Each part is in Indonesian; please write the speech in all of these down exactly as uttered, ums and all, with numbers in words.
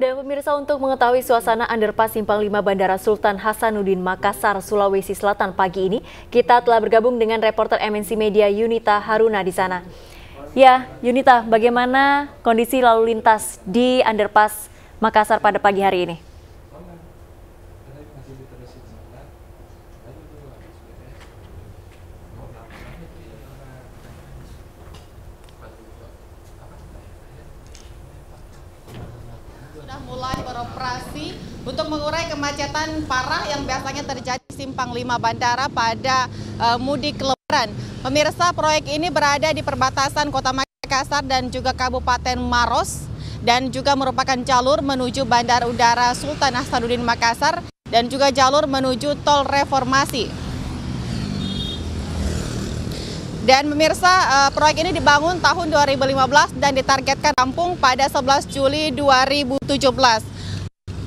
Dan pemirsa, untuk mengetahui suasana underpass Simpang lima Bandara Sultan Hasanuddin Makassar, Sulawesi Selatan pagi ini, kita telah bergabung dengan reporter M N C Media Yunita Haruna di sana. Ya, Yunita, bagaimana kondisi lalu lintas di underpass Makassar pada pagi hari ini? Mulai beroperasi untuk mengurai kemacetan parah yang biasanya terjadi di Simpang lima Bandara pada uh, mudik Lebaran. Pemirsa, proyek ini berada di perbatasan Kota Makassar dan juga Kabupaten Maros dan juga merupakan jalur menuju Bandar Udara Sultan Hasanuddin Makassar dan juga jalur menuju Tol Reformasi. Dan pemirsa, proyek ini dibangun tahun dua ribu lima belas dan ditargetkan rampung pada sebelas Juli dua ribu tujuh belas.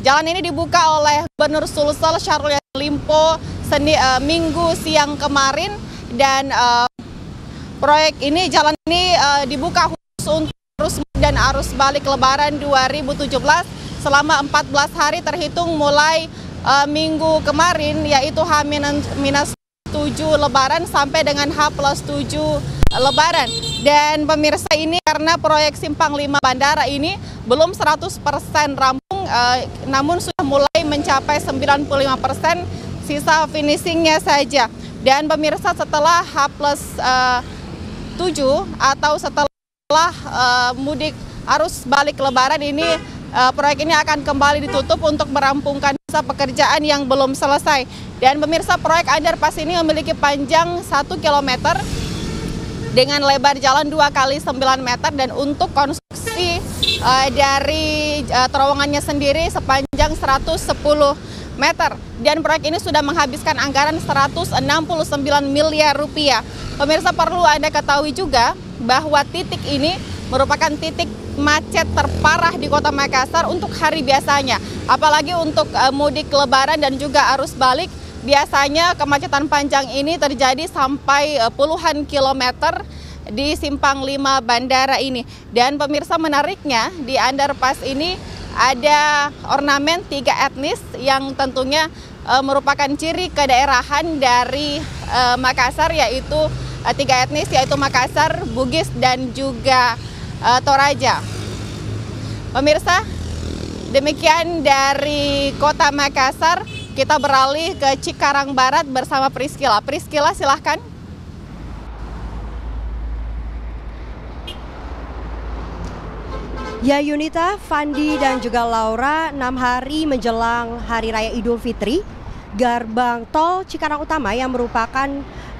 Jalan ini dibuka oleh Gubernur Sulsel Syahrul Yasin Limpo seni, uh, minggu siang kemarin. Dan uh, proyek ini, jalan ini uh, dibuka khusus untuk arus dan arus balik Lebaran dua ribu tujuh belas selama empat belas hari terhitung mulai uh, minggu kemarin, yaitu H minus tujuh Lebaran sampai dengan H plus tujuh Lebaran. Dan pemirsa, ini karena proyek Simpang lima Bandara ini belum seratus persen rampung, eh, namun sudah mulai mencapai sembilan puluh lima persen sisa finishingnya saja. Dan pemirsa, setelah H plus tujuh atau setelah eh, mudik arus balik Lebaran ini, eh, proyek ini akan kembali ditutup untuk merampungkan pekerjaan yang belum selesai. Dan pemirsa, proyek underpass ini memiliki panjang satu kilometer dengan lebar jalan dua kali sembilan meter, dan untuk konstruksi uh, dari uh, terowongannya sendiri sepanjang seratus sepuluh meter. Dan proyek ini sudah menghabiskan anggaran seratus enam puluh sembilan miliar rupiah. Pemirsa, perlu Anda ketahui juga bahwa titik ini merupakan titik macet terparah di Kota Makassar untuk hari biasanya. Apalagi untuk mudik Lebaran dan juga arus balik, biasanya kemacetan panjang ini terjadi sampai puluhan kilometer di Simpang lima Bandara ini. Dan pemirsa, menariknya di underpass ini ada ornamen tiga etnis yang tentunya merupakan ciri kedaerahan dari Makassar, yaitu tiga etnis, yaitu Makassar, Bugis, dan juga uh, Toraja. Pemirsa, demikian dari Kota Makassar, kita beralih ke Cikarang Barat bersama Priskila. Priskila, silahkan. Ya Yunita, Fandi dan juga Laura, enam hari menjelang Hari Raya Idul Fitri, Gerbang Tol Cikarang Utama yang merupakan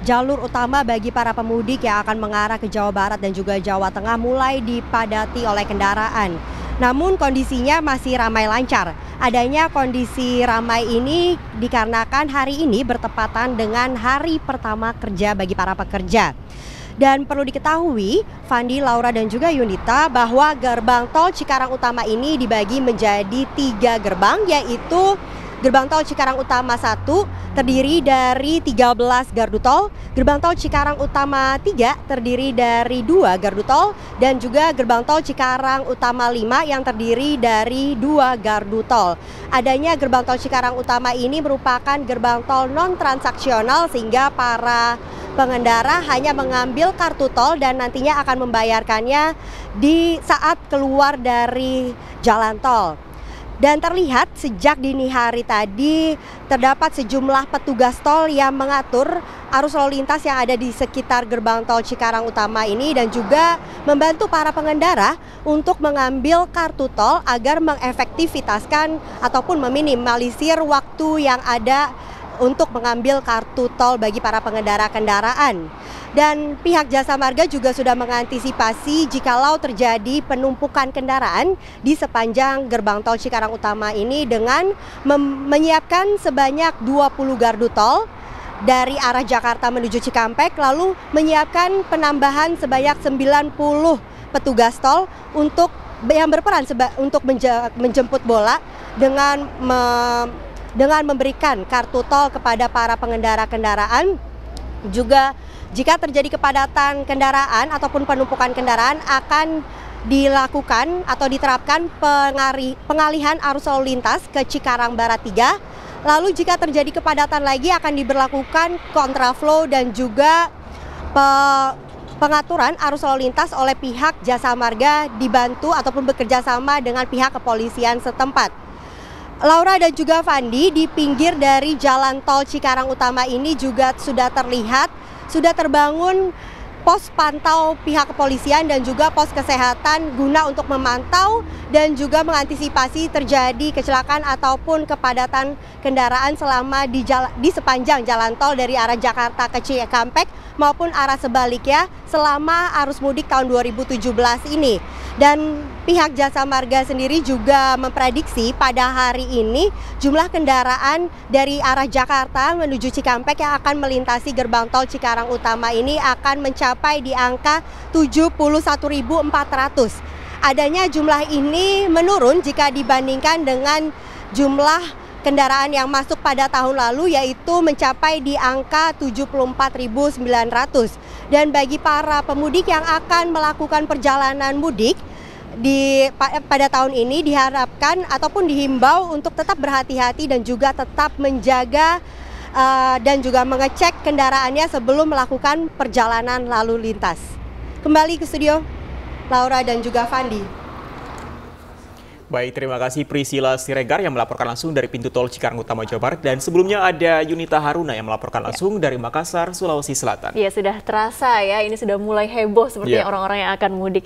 jalur utama bagi para pemudik yang akan mengarah ke Jawa Barat dan juga Jawa Tengah mulai dipadati oleh kendaraan. Namun kondisinya masih ramai lancar. Adanya kondisi ramai ini dikarenakan hari ini bertepatan dengan hari pertama kerja bagi para pekerja. Dan perlu diketahui, Fandi, Laura, dan juga Yunita, bahwa gerbang tol Cikarang Utama ini dibagi menjadi tiga gerbang, yaitu Gerbang Tol Cikarang Utama satu terdiri dari tiga belas gardu tol, Gerbang Tol Cikarang Utama tiga terdiri dari dua gardu tol, dan juga Gerbang Tol Cikarang Utama lima yang terdiri dari dua gardu tol. Adanya Gerbang Tol Cikarang Utama ini merupakan gerbang tol non-transaksional sehingga para pengendara hanya mengambil kartu tol dan nantinya akan membayarkannya di saat keluar dari jalan tol. Dan terlihat sejak dini hari tadi terdapat sejumlah petugas tol yang mengatur arus lalu lintas yang ada di sekitar gerbang tol Cikarang Utama ini dan juga membantu para pengendara untuk mengambil kartu tol agar mengefektivitaskan ataupun meminimalisir waktu yang ada untuk mengambil kartu tol bagi para pengendara kendaraan. Dan pihak Jasa Marga juga sudah mengantisipasi jikalau terjadi penumpukan kendaraan di sepanjang gerbang tol Cikarang Utama ini dengan menyiapkan sebanyak dua puluh gardu tol dari arah Jakarta menuju Cikampek, lalu menyiapkan penambahan sebanyak sembilan puluh petugas tol untuk yang berperan untuk menjemput bola dengan me dengan memberikan kartu tol kepada para pengendara kendaraan. Juga jika terjadi kepadatan kendaraan ataupun penumpukan kendaraan akan dilakukan atau diterapkan pengalihan arus lalu lintas ke Cikarang Barat tiga. Lalu jika terjadi kepadatan lagi akan diberlakukan kontraflow dan juga pe pengaturan arus lalu lintas oleh pihak jasa marga dibantu ataupun bekerja sama dengan pihak kepolisian setempat. Laura dan juga Fandi, di pinggir dari jalan tol Cikarang Utama ini juga sudah terlihat, sudah terbangun pos pantau pihak kepolisian dan juga pos kesehatan guna untuk memantau dan juga mengantisipasi terjadi kecelakaan ataupun kepadatan kendaraan selama di, jala, di sepanjang jalan tol dari arah Jakarta ke Cikampek maupun arah sebaliknya selama arus mudik tahun dua ribu tujuh belas ini. Dan pihak jasa marga sendiri juga memprediksi pada hari ini jumlah kendaraan dari arah Jakarta menuju Cikampek yang akan melintasi gerbang tol Cikarang Utama ini akan mencapai di angka tujuh puluh satu ribu empat ratus. Adanya jumlah ini menurun jika dibandingkan dengan jumlah kendaraan yang masuk pada tahun lalu, yaitu mencapai di angka tujuh puluh empat ribu sembilan ratus. Dan bagi para pemudik yang akan melakukan perjalanan mudik di pada tahun ini diharapkan ataupun dihimbau untuk tetap berhati-hati dan juga tetap menjaga Uh, dan juga mengecek kendaraannya sebelum melakukan perjalanan lalu lintas. Kembali ke studio, Laura dan juga Fandi. Baik, terima kasih Priskila Siregar yang melaporkan langsung dari pintu tol Cikarang Utama Jawa Barat. Dan sebelumnya ada Yunita Haruna yang melaporkan langsung ya. dari Makassar, Sulawesi Selatan. Ya, sudah terasa ya, ini sudah mulai heboh sepertinya orang-orang ya. yang akan mudik.